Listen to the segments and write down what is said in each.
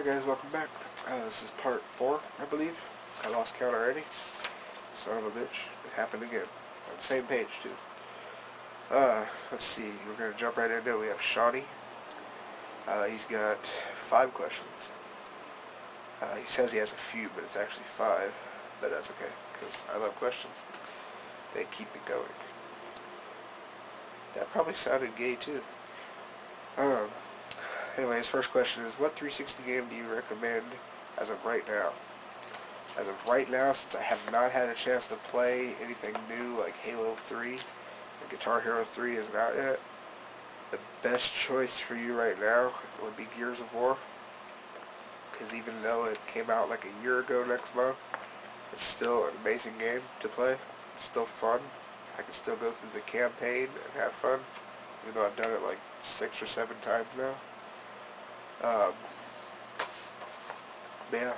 Hi guys, welcome back. This is part 4, I believe. I lost count already. Son of a bitch. It happened again. On the same page, too. Let's see. We're going to jump right into it. We have Shawnee. He's got 5 questions. He says he has a few, but it's actually 5. But that's okay, because I love questions. They keep me going. That probably sounded gay, too. Anyways, first question is, what 360 game do you recommend as of right now? As of right now, since I have not had a chance to play anything new like Halo 3 and Guitar Hero 3 isn't out yet, the best choice for you right now would be Gears of War. Because even though it came out like a year ago next month, it's still an amazing game to play. It's still fun. I can still go through the campaign and have fun, even though I've done it like 6 or 7 times now. Yeah,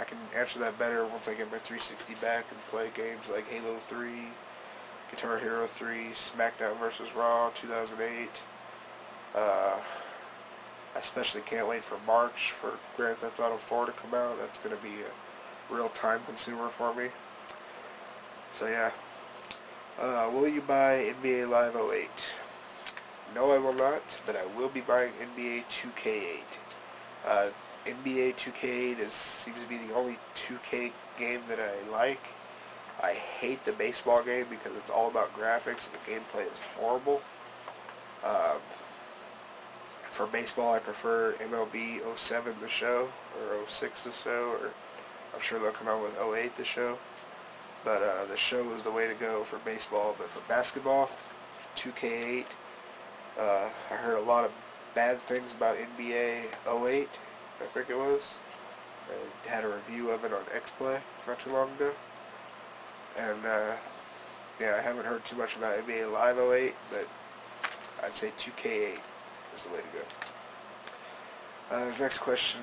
I can answer that better once I get my 360 back and play games like Halo 3, Guitar Hero 3, SmackDown vs. Raw 2008. I especially can't wait for March for Grand Theft Auto IV to come out. That's going to be a real time consumer for me. So yeah. Will you buy NBA Live 08? No, I will not, but I will be buying NBA 2K8. NBA 2K8 seems to be the only 2K game that I like. I hate the baseball game because it's all about graphics and the gameplay is horrible. For baseball, I prefer MLB 07 the show, or 06 the show, or I'm sure they'll come out with 08 the show. But the show is the way to go for baseball. But for basketball, 2K8. I heard a lot of bad things about NBA 08, I think it was. I had a review of it on X-Play not too long ago. And, yeah, I haven't heard too much about NBA Live 08, but I'd say 2K8 is the way to go. Next question,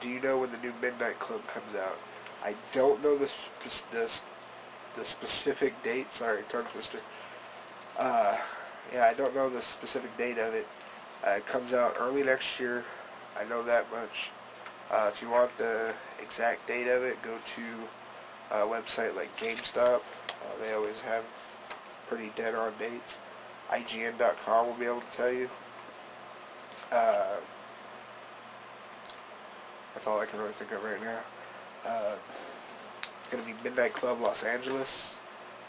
do you know when the new Midnight Club comes out? I don't know the specific date, sorry, tongue twister. Yeah, I don't know the specific date of it. It comes out early next year. I know that much. If you want the exact date of it, go to a website like GameStop. They always have pretty dead-on dates. IGN.com will be able to tell you. That's all I can really think of right now. It's going to be Midnight Club Los Angeles.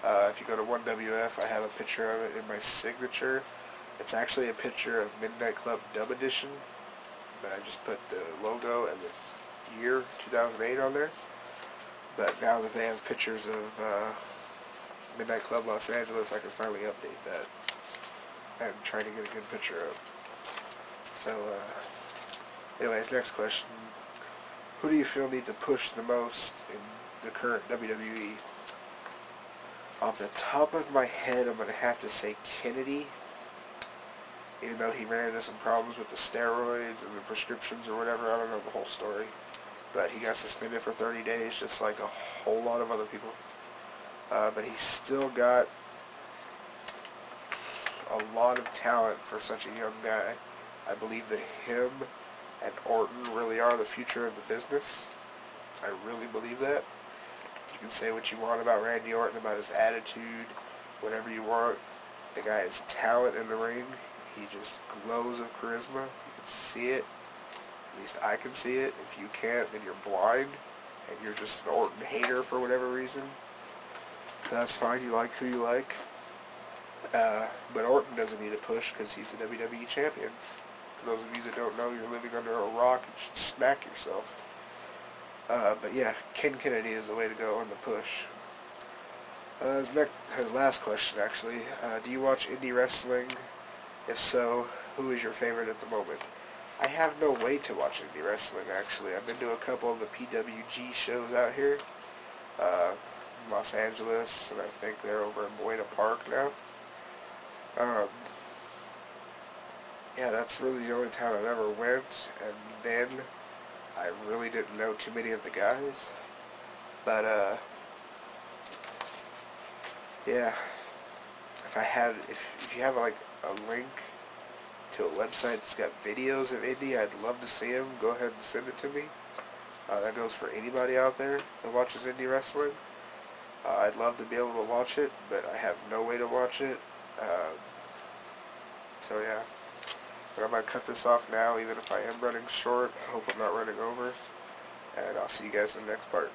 If you go to 1WF, I have a picture of it in my signature. It's actually a picture of Midnight Club Dub Edition, but I just put the logo and the year 2008 on there. But now that they have pictures of Midnight Club Los Angeles, I can finally update that and try to get a good picture of it. So, anyways, next question. Who do you feel needs to push the most in the current WWE? Off the top of my head, I'm going to have to say Kennedy, even though he ran into some problems with the steroids and the prescriptions or whatever. I don't know the whole story, but he got suspended for 30 days just like a whole lot of other people. But he's still got a lot of talent for such a young guy. I believe that him and Orton really are the future of the business. I really believe that. You can say what you want about Randy Orton, about his attitude, whatever you want. The guy has talent in the ring. He just glows of charisma. You can see it. At least I can see it. If you can't, then you're blind, and you're just an Orton hater for whatever reason. That's fine. You like who you like. But Orton doesn't need a push because he's the WWE champion. For those of you that don't know, you're living under a rock and should smack yourself. But yeah, Ken Kennedy is the way to go on the push. His last question, actually. Do you watch indie wrestling? If so, who is your favorite at the moment? I have no way to watch indie wrestling, actually. I've been to a couple of the PWG shows out here. In Los Angeles, and I think they're over in Buena Park now. Yeah, that's really the only time I've ever went, and then I really didn't know too many of the guys, but, yeah, if you have, like, a link to a website that's got videos of indie, I'd love to see them. Go ahead and send it to me. That goes for anybody out there that watches indie wrestling. I'd love to be able to watch it, but I have no way to watch it. So yeah. But I'm going to cut this off now, even if I am running short. I hope I'm not running over. And I'll see you guys in the next part.